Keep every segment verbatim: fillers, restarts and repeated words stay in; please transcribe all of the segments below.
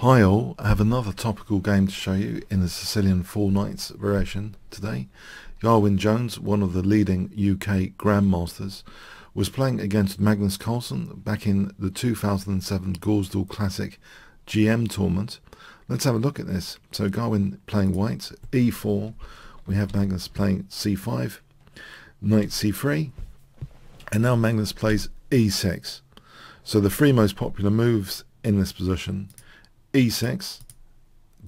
Hi all, I have another topical game to show you in the Sicilian Four Knights variation today. Gawain Jones, one of the leading U K grandmasters, was playing against Magnus Carlsen back in the two thousand seven Gausdorf Classic G M tournament. Let's have a look at this. So Gawain playing white, e four, we have Magnus playing c five, knight c three, and now Magnus plays e six. So the three most popular moves in this position: e six,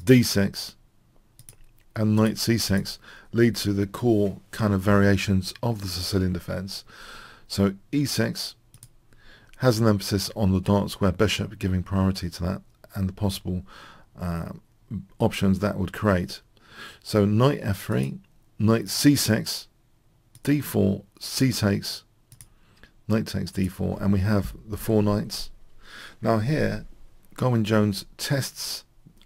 d six, and knight c six, lead to the core kind of variations of the Sicilian defense. So e six has an emphasis on the dark square bishop, giving priority to that and the possible uh, options that would create. So knight f three, knight c six, d four, c takes, knight takes d four, and we have the four knights. Now here Gawain Jones tests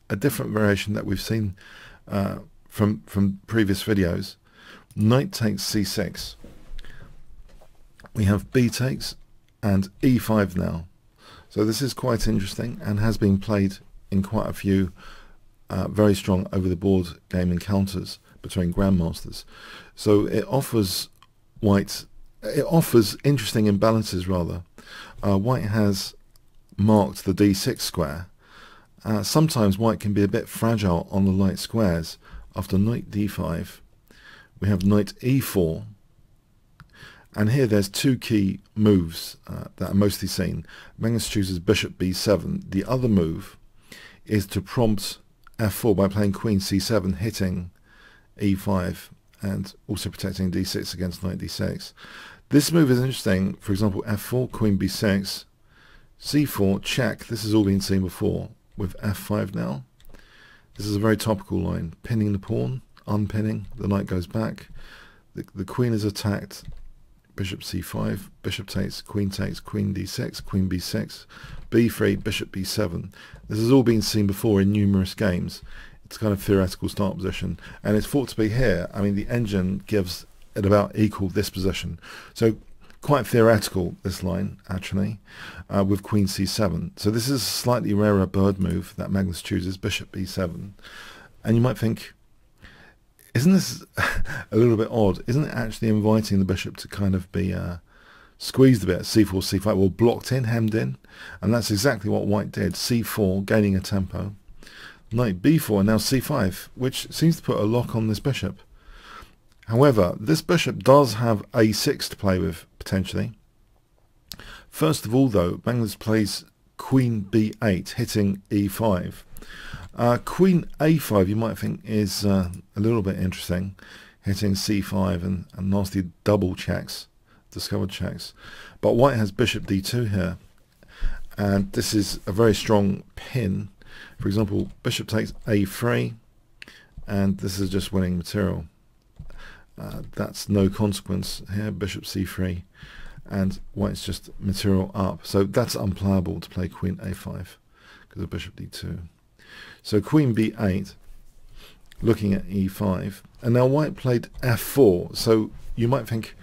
a different variation that we've seen uh, from from previous videos. Knight takes c six. We have b takes and e five now. So this is quite interesting and has been played in quite a few uh, very strong over the board game encounters between grandmasters. So it offers white, it offers interesting imbalances rather. Uh, white has marked the d six square. Uh, sometimes white can be a bit fragile on the light squares. After knight d five, we have knight e four, and here there's two key moves uh, that are mostly seen. Magnus chooses bishop b seven. The other move is to prompt f four by playing queen c seven, hitting e five and also protecting d six against knight d six. This move is interesting. For example, f four, queen b six, c four, check. This has all been seen before with f five now. This is a very topical line. Pinning the pawn, unpinning, the knight goes back. The, the queen is attacked. Bishop c five, bishop takes, queen takes, queen d six, queen b six, b three, bishop b seven. This has all been seen before in numerous games. It's kind of theoretical start position. And it's thought to be here. I mean, the engine gives it about equal this position. So quite theoretical, this line, actually, uh, with queen c seven. So this is a slightly rarer bird move that Magnus chooses, bishop b seven. And you might think, isn't this a little bit odd? Isn't it actually inviting the bishop to kind of be uh, squeezed a bit, c four, c five, well, blocked in, hemmed in? And that's exactly what white did, c four, gaining a tempo, knight b four, and now c five, which seems to put a lock on this bishop. However, this bishop does have a six to play with, potentially. First of all, though, Magnus plays queen b eight, hitting e five. Uh, queen a five, you might think, is uh, a little bit interesting, hitting c five and, and nasty double checks, discovered checks. But white has bishop d two here, and this is a very strong pin. For example, bishop takes a three, and this is just winning material. Uh, that's no consequence here, bishop c three, and white's just material up. So that's unplayable to play queen a five because of bishop d two. So queen b eight, looking at e five, and now white played f four. So you might think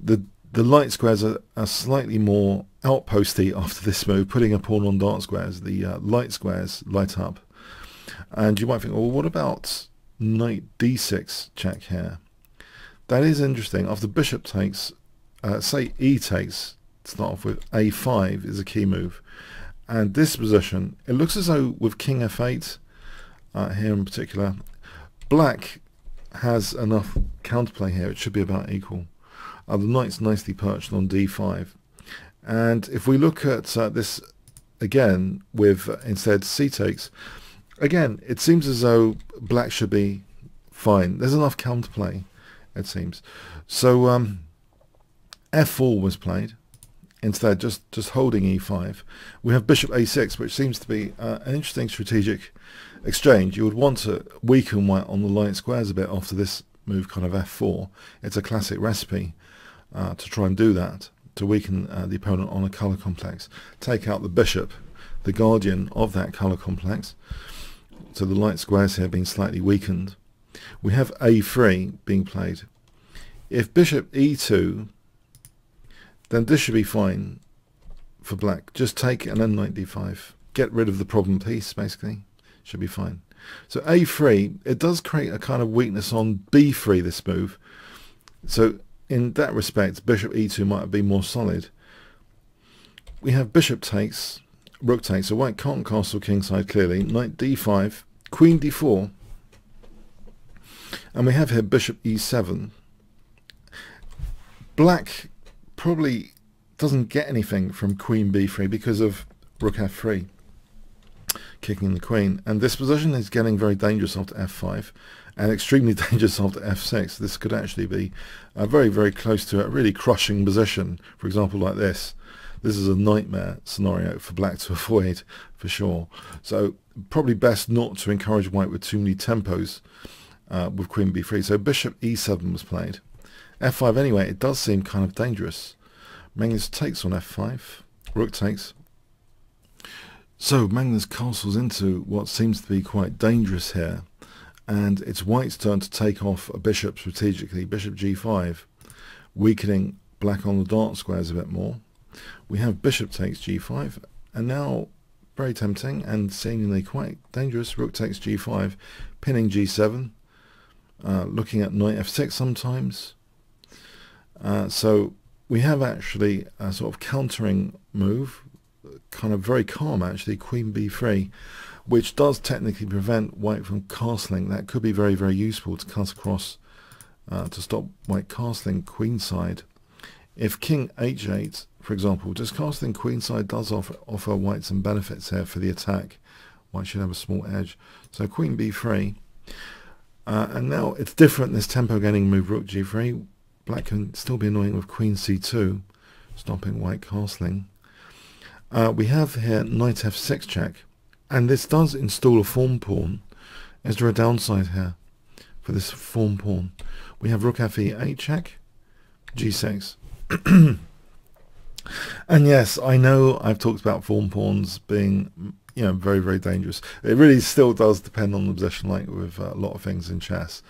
the the light squares are, are slightly more outposty after this move, putting a pawn on dark squares. The uh, light squares light up, and you might think, well, what about knight d six check here? That is interesting. After bishop takes, uh, say e takes, start off with a five is a key move. And this position, it looks as though with king f eight, uh, here in particular, black has enough counterplay here. It should be about equal. Uh, the knight's nicely perched on d five. And if we look at uh, this again with uh, instead c takes, again, it seems as though black should be fine. There's enough counterplay, it seems. So um, f four was played instead, just just holding e five. We have bishop a six, which seems to be uh, an interesting strategic exchange. You would want to weaken white on the light squares a bit after this move, kind of f four. It's a classic recipe uh, to try and do that, to weaken uh, the opponent on a color complex, take out the bishop, the guardian of that color complex. So the light squares here being slightly weakened. We have a three being played. If bishop e two, then this should be fine for black. Just take and then knight d five. get rid of the problem piece, basically. Should be fine. So a three, it does create a kind of weakness on b three, this move. So in that respect, bishop e two might be more solid. We have bishop takes, rook takes, so white can't castle kingside clearly. Knight d five, queen d four. And we have here bishop e seven. Black probably doesn't get anything from queen b three because of rook f three, kicking the queen. And this position is getting very dangerous after f five and extremely dangerous after f six. This could actually be uh, very, very close to a really crushing position. For example, like this. This is a nightmare scenario for black to avoid, for sure. So probably best not to encourage white with too many tempos uh, with queen b three. So bishop e seven was played. f five anyway, it does seem kind of dangerous. Magnus takes on f five, rook takes. So Magnus castles into what seems to be quite dangerous here, and it's white's turn to take off a bishop strategically, bishop g five, weakening black on the dark squares a bit more. We have bishop takes g five, and now very tempting and seemingly quite dangerous, rook takes g five, pinning g seven, uh, looking at knight f six sometimes. Uh, so we have actually a sort of countering move, kind of very calm actually, queen b three, which does technically prevent white from castling. That could be very, very useful to cut across uh, to stop white castling queenside. If king h eight, for example, just castling queenside does offer, offer white some benefits here for the attack. White should have a small edge. So queen b three, uh, and now it's different, this tempo gaining move rook g three. Black can still be annoying with queen c two, stopping white castling. Uh, we have here knight f six check, and this does install a form pawn. Is there a downside here for this form pawn? We have rook f e eight check, g six. And yes, I know I've talked about form pawns being, you know, very, very dangerous. It really still does depend on the position, like with a lot of things in chess.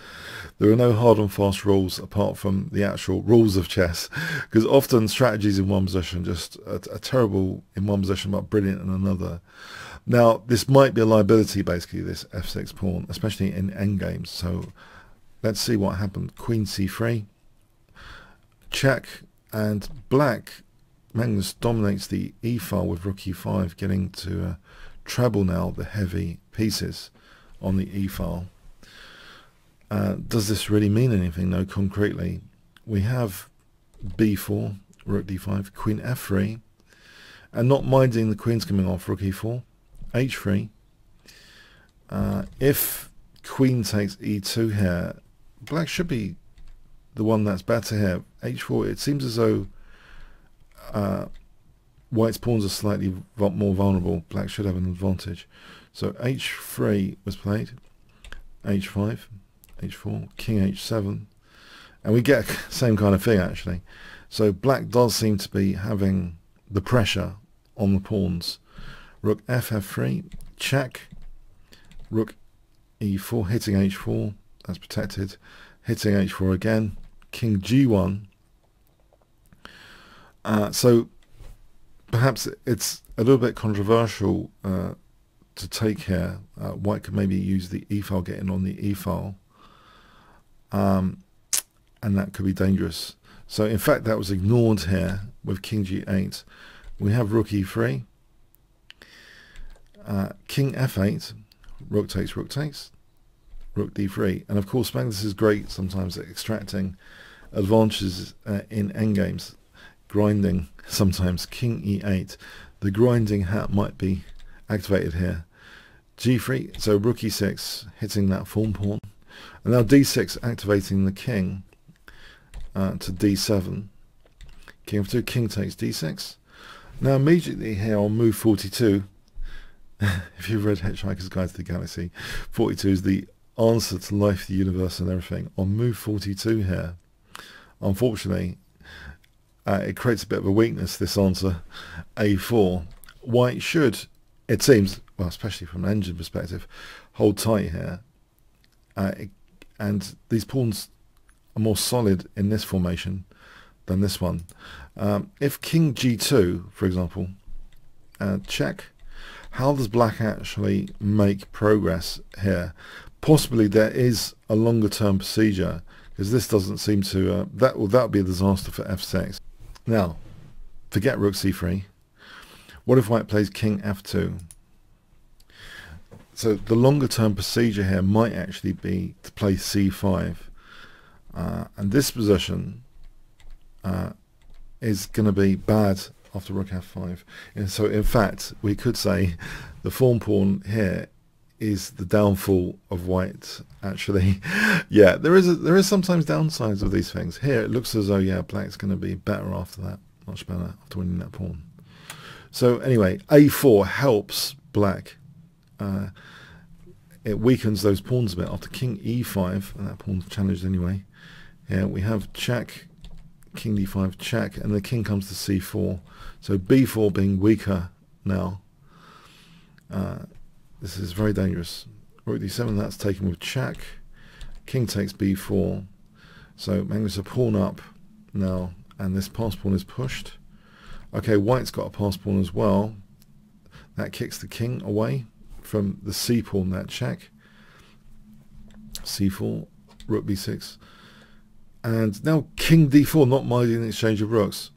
There are no hard and fast rules apart from the actual rules of chess, because often strategies in one position just are, are terrible in one position but brilliant in another. Now, this might be a liability, basically, this f six pawn, especially in endgames. So let's see what happened. Queen c three, check, and black, Magnus dominates the e-file with rook e five, getting to uh, treble now the heavy pieces on the e-file. Uh, does this really mean anything, though, concretely? We have b four, rook d five, queen f three, and not minding the queen's coming off, rook e four, h three. Uh, if queen takes e two here, black should be the one that's better here. h four, it seems as though Uh, white's pawns are slightly more vulnerable. Black should have an advantage. So h three was played, h five, h four, king h seven, and we get same kind of thing actually. So black does seem to be having the pressure on the pawns. Rook f f three, check, rook e four, hitting h four, that's protected, hitting h four again, king g one. Uh, so perhaps it's a little bit controversial uh, to take here. Uh, white could maybe use the e-file, getting on the e-file, um, and that could be dangerous. So in fact that was ignored here with king g eight. We have rook e three, uh, king f eight, rook takes, rook takes, rook d three, and of course Magnus is great sometimes at extracting advantages uh, in endgames. Grinding sometimes. King e eight, the grinding hat might be activated here. G three, so rook e six, hitting that form pawn, and now d six, activating the king uh, to d seven, king f two, king takes d six. Now immediately here on move forty-two, if you've read Hitchhiker's Guide to the Galaxy, forty-two is the answer to life, the universe and everything. On move forty-two here, unfortunately, Uh, it creates a bit of a weakness, this answer, a four. White should, it seems, well, especially from an engine perspective, hold tight here. Uh, it, and these pawns are more solid in this formation than this one. Um, if king g two, for example, uh, check. how does black actually make progress here? Possibly there is a longer term procedure, because this doesn't seem to, uh, that will that would be a disaster for f six. Now, forget rook c three. What if white plays king f two? So the longer term procedure here might actually be to play c five. Uh, and this position uh, is going to be bad after rook f five. And so in fact, we could say the form pawn here is the downfall of white, actually. Yeah, there is a, there is sometimes downsides of these things. Here it looks as though, yeah, black's going to be better after that. Much better after winning that pawn. So anyway, a four helps black. Uh, it weakens those pawns a bit after king e five, and that pawn's challenged anyway. Here we have check, king d five check, and the king comes to c four. So b four being weaker now. Uh, this is very dangerous. Rook d seven, that's taken with check. King takes b four. So Magnus a pawn up now, and this pass pawn is pushed. Okay, white's got a pass pawn as well. That kicks the king away from the c pawn, that check. c four, rook b six. And now king d four, not minding the exchange of rooks.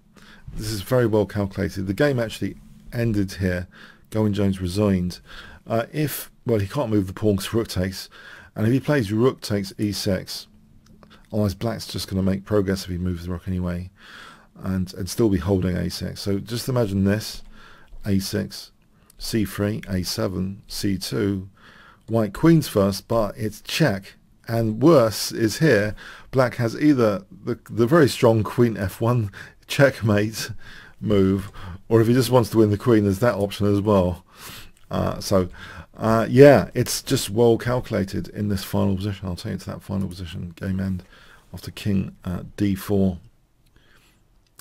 This is very well calculated. The game actually ended here. Gawain Jones resigned. Uh, if, well, he can't move the pawn because rook takes. And if he plays rook takes e six, otherwise black's just going to make progress if he moves the rook anyway. And, and still be holding a six. So just imagine this, a six, c three, a seven, c two, white queens first, but it's check. And worse is here, black has either the, the very strong queen f one checkmate move, or if he just wants to win the queen, there's that option as well. Uh, so, uh, yeah, it's just well calculated in this final position. I'll take you to that final position, game end, after king uh, d four.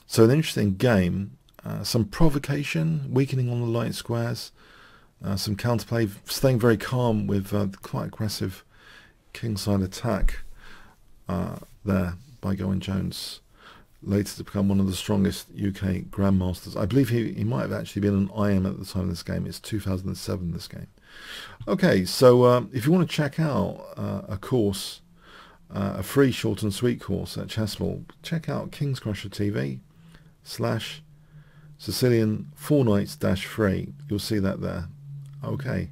So an interesting game, uh, some provocation, weakening on the light squares, uh, some counterplay, staying very calm with uh, quite aggressive kingside attack uh, there by Gawain Jones, later to become one of the strongest U K grandmasters. I believe he, he might have actually been an I M at the time of this game. It's two thousand seven, this game. Okay, so um, if you want to check out uh, a course, uh, a free short and sweet course at Chesmall, check out Kings Crusher T V. slash Sicilian Four Knights dash free. You'll see that there. Okay,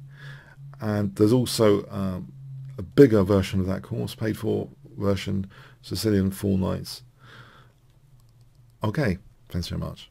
and there's also um, a bigger version of that course, paid for version, Sicilian Four Knights. Okay, thanks very much.